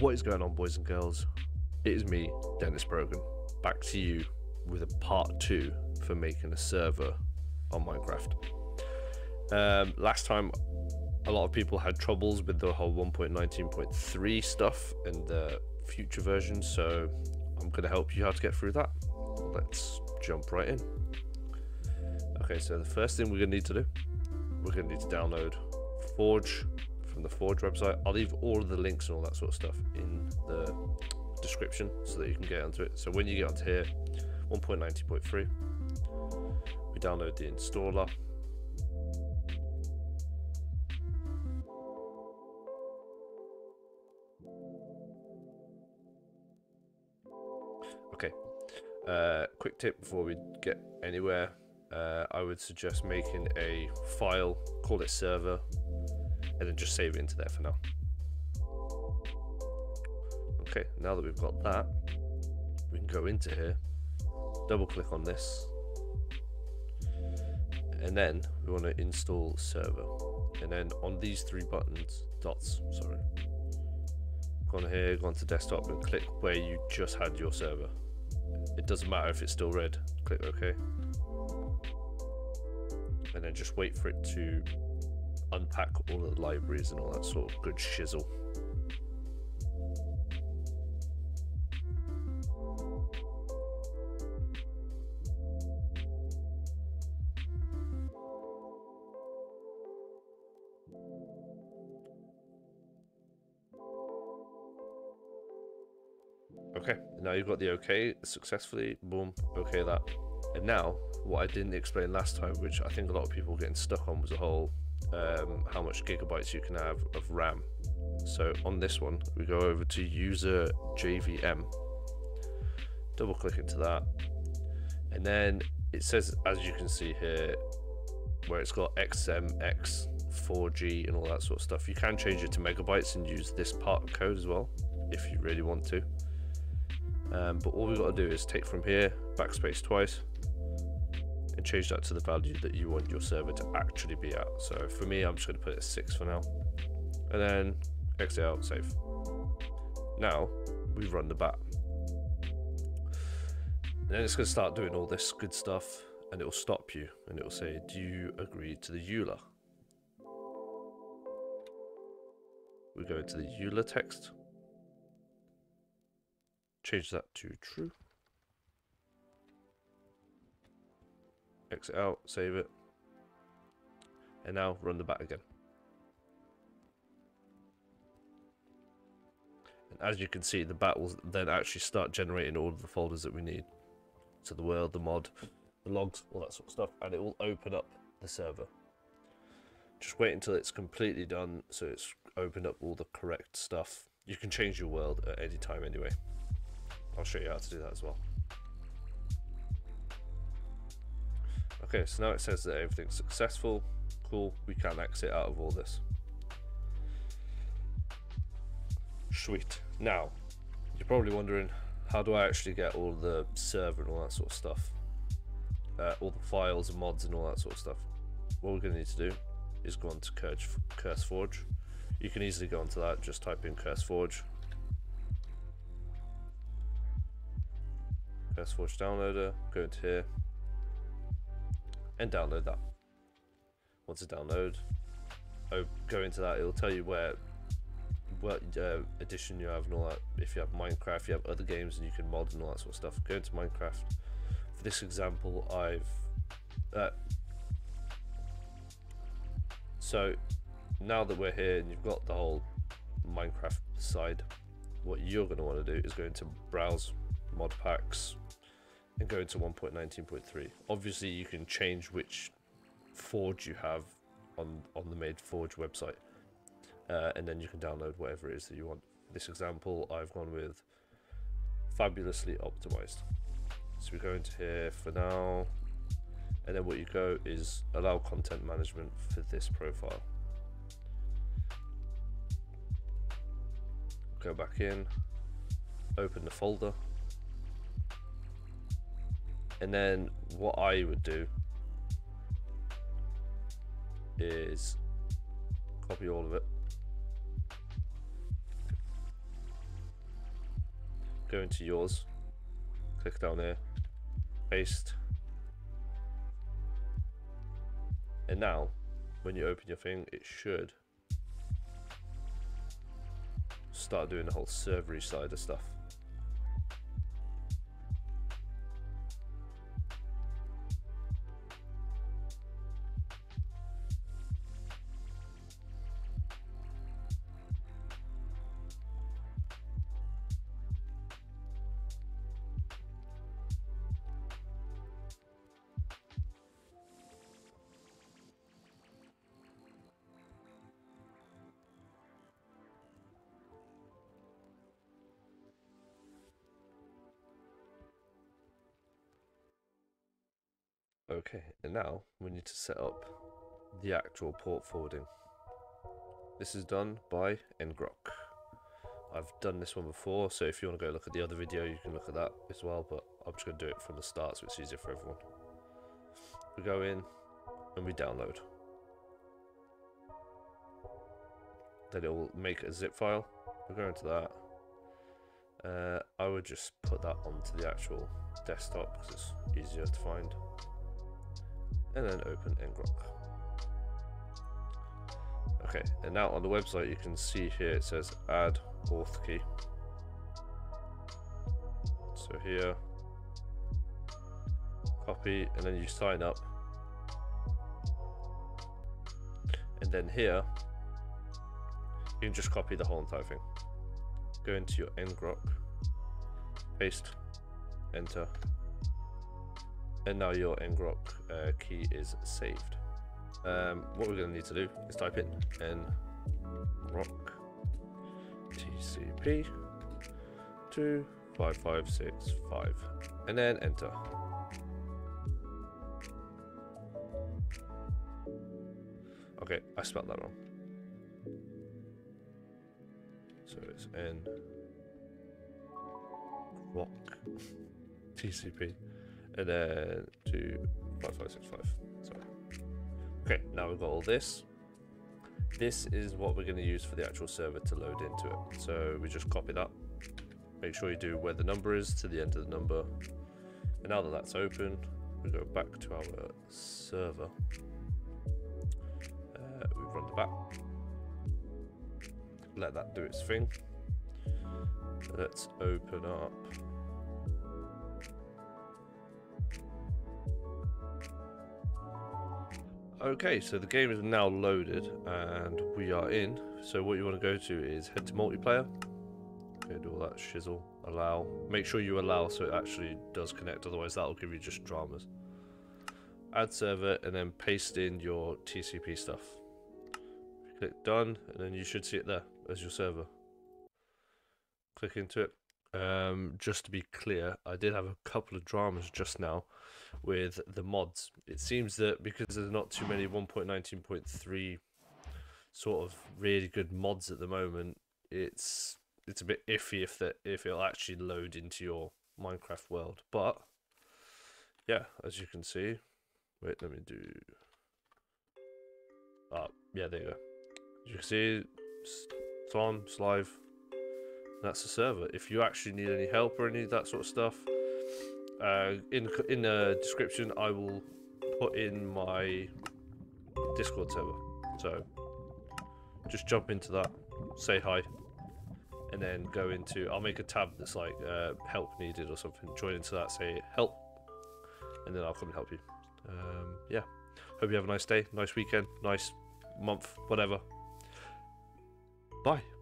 What is going on, boys and girls? It is me, Dennis Brogan, back to you with a part two for making a server on Minecraft. Last time, a lot of people had troubles with the whole 1.19.3 stuff and the future versions, so I'm going to help you how to get through that. Let's jump right in. Okay, so the first thing we're going to need to do, we're going to need to download Forge from the Forge website. I'll leave all of the links and all that sort of stuff in the description so that you can get onto it. So when you get onto here, 1.19.3, we download the installer. Okay, quick tip before we get anywhere, I would suggest making a file, call it server, and then just save it into there for now. Okay, now that we've got that, we can go into here, double click on this, and then we want to install server. And then on these three dots, go on here, go on to desktop and click where you just had your server. It doesn't matter if it's still red, click OK. And then just wait for it to unpack all of the libraries and all that sort of good shizzle. Okay, now you've got the okay successfully, boom, okay that. And now, what I didn't explain last time, which I think a lot of people were getting stuck on, was the whole how much gigabytes you can have of RAM. So on this one, we go over to user JVM, double click into that, and then it says, as you can see here, where it's got XMX, 4G and all that sort of stuff. You can change it to megabytes and use this part of code as well, if you really want to. But all we've got to do is take from here, backspace twice, and change that to the value that you want your server to actually be at. So for me, I'm just going to put it at 6 for now, and then exit out, save. Now we run the bat, and then it's going to start doing all this good stuff, and it will stop you, and it will say, do you agree to the EULA? We go into the EULA text, change that to true, exit out, save it, and now run the bat again. And as you can see, the bat will then actually start generating all of the folders that we need. So the world, the mod, the logs, all that sort of stuff, and it will open up the server. Just wait until it's completely done, so it's opened up all the correct stuff. You can change your world at any time anyway. I'll show you how to do that as well. Okay, so now it says that everything's successful. Cool, we can exit out of all this. Sweet. Now, you're probably wondering, how do I actually get all the server and all that sort of stuff? All the files and mods and all that sort of stuff. What we're going to need to do is go on to CurseForge. You can easily go onto that, just type in CurseForge. CurseForge downloader, go into here and download that. Once it downloads, go into that, it'll tell you what edition you have and all that. If you have Minecraft, you have other games and you can mod and all that sort of stuff. Go into Minecraft. For this example, so now that we're here and you've got the whole Minecraft side, what you're going to want to do is go into browse mod packs and go into 1.19.3. obviously you can change which Forge you have on the made Forge website, and then you can download whatever it is that you want. For this example, I've gone with Fabulously Optimized, so we go into here for now, and then what you go is allow content management for this profile, go back in, open the folder. And then what I would do is copy all of it, go into yours, click down here, paste, and now when you open your thing, it should start doing the whole servery side of stuff. Okay, and now we need to set up the actual port forwarding. This is done by ngrok. I've done this one before, so if you want to go look at the other video, you can look at that as well, but I'm just going to do it from the start so it's easier for everyone. We go in and we download. Then it will make a zip file. We'll go into that. I would just put that onto the actual desktop because it's easier to find. And then open ngrok. Okay, and now on the website you can see here it says add auth key. So here, copy, and then you sign up. And then here, you can just copy the whole entire thing. Go into your ngrok, paste, enter. And now your ngrok key is saved. What we're going to need to do is type in ngrok TCP 25565 and then enter. Okay, I spelled that wrong. So it's ngrok TCP. And then 25565. Sorry. Okay, now we've got all this. This is what we're going to use for the actual server to load into it. So we just copy that. Make sure you do where the number is to the end of the number. And now that that's open, we go back to our server. We run the back. Let that do its thing. Let's open up. Okay, so the game is now loaded and we are in. So what you want to go to is head to multiplayer. Okay, do all that shizzle, allow. Make sure you allow so it actually does connect, otherwise that'll give you just dramas. Add server and then paste in your TCP stuff. Click done and then you should see it there as your server. Click into it. Just to be clear, I did have a couple of dramas just now with the mods. It seems that because there's not too many 1.19.3 sort of really good mods at the moment, it's a bit iffy if it'll actually load into your Minecraft world. But yeah, as you can see, wait, let me do. Yeah, there you go. As you can see, it's on, it's live. That's the server. If you actually need any help or any of that sort of stuff, in the description I will put in my Discord server, so just jump into that, say hi, and then go into, I'll make a tab that's like help needed or something, join into that, say help, and then I'll come and help you. Yeah, hope you have a nice day, nice weekend, nice month, whatever. Bye.